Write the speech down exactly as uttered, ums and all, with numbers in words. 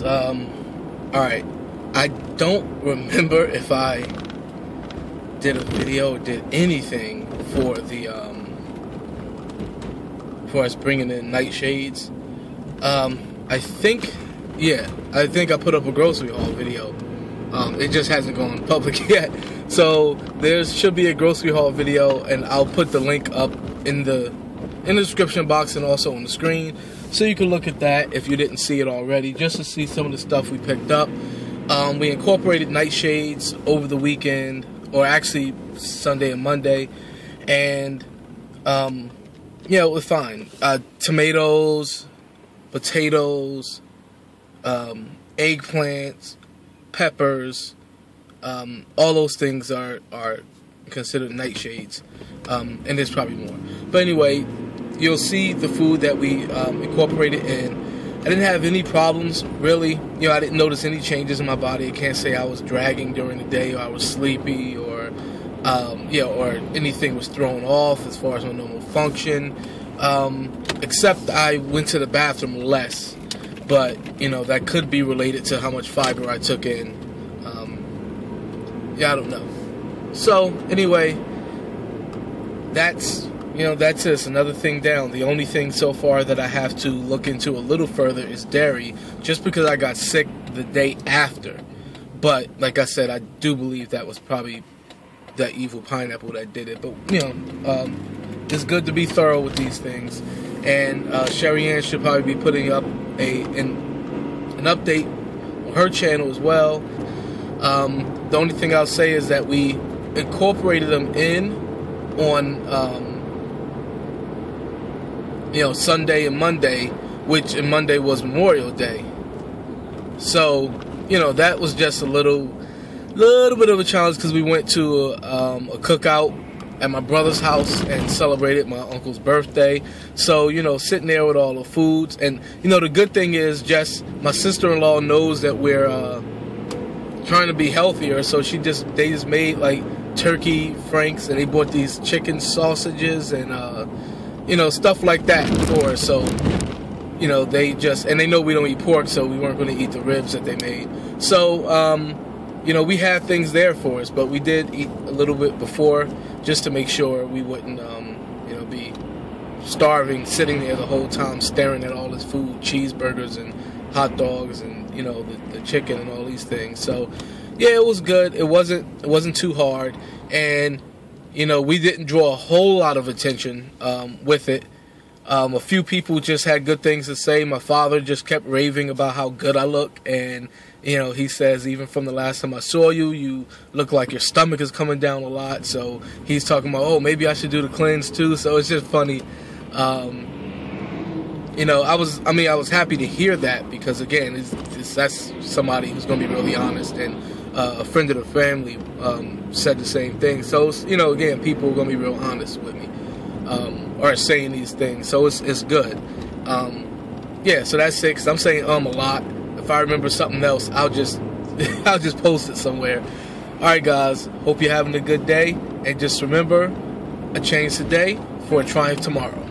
guys. Um, Alright. I don't remember if I did a video or did anything for the, um, for us bringing in nightshades. Um, I think, yeah, I think I put up a grocery haul video. Um, it just hasn't gone public yet. So there should be a grocery haul video, and I'll put the link up in the in the description box and also on the screen, so you can look at that if you didn't see it already, just to see some of the stuff we picked up. Um, we incorporated nightshades over the weekend, or actually Sunday and Monday, and um, you know, it was fine. Uh, tomatoes, potatoes, um, eggplants, peppers, um, all those things are, are considered nightshades, um, and there's probably more. But anyway, you'll see the food that we um, incorporated in. I didn't have any problems, really. You know, I didn't notice any changes in my body. I can't say I was dragging during the day, or I was sleepy, or um, yeah, or anything was thrown off as far as my normal function. Um, except I went to the bathroom less. But, you know, that could be related to how much fiber I took in. Um, yeah, I don't know. So, anyway, that's, you know, that's it. It's another thing down. The only thing so far that I have to look into a little further is dairy, just because I got sick the day after. But, like I said, I do believe that was probably that evil pineapple that did it. But, you know, um, it's good to be thorough with these things. And uh, Sherrian should probably be putting up a an, an update on her channel as well. Um, the only thing I'll say is that we incorporated them in on um, you know, Sunday and Monday, which and Monday was Memorial Day. So you know, that was just a little little bit of a challenge, because we went to a, um, a cookout at my brother's house and celebrated my uncle's birthday. So, you know, sitting there with all the foods, and you know, the good thing is, just my sister-in-law knows that we're uh, trying to be healthier, so she just they just made like turkey franks, and they bought these chicken sausages and uh, you know, stuff like that for us. So you know, they just and they know we don't eat pork, so we weren't going to eat the ribs that they made. So um, you know, we had things there for us, but we did eat a little bit before, just to make sure we wouldn't, um, you know, be starving, sitting there the whole time, staring at all this food, cheeseburgers and hot dogs and, you know, the, the chicken and all these things. So, yeah, it was good. It wasn't, it wasn't too hard. And, you know, we didn't draw a whole lot of attention um, with it. Um, a few people just had good things to say. My father just kept raving about how good I look, and you know, he says, even from the last time I saw you, you look like your stomach is coming down a lot. So he's talking about, oh, maybe I should do the cleanse too. So it's just funny. Um, you know, I was, I mean, I was happy to hear that, because again, it's, it's, that's somebody who's going to be really honest. And uh, a friend of the family um, said the same thing. So, you know, again, people are going to be real honest with me, um, or saying these things. So it's, it's good. Um, yeah, so that's six. I'm saying um a lot. If I remember something else, I'll just I'll just post it somewhere. Alright guys, hope you're having a good day, and just remember, a change today for a triumph tomorrow.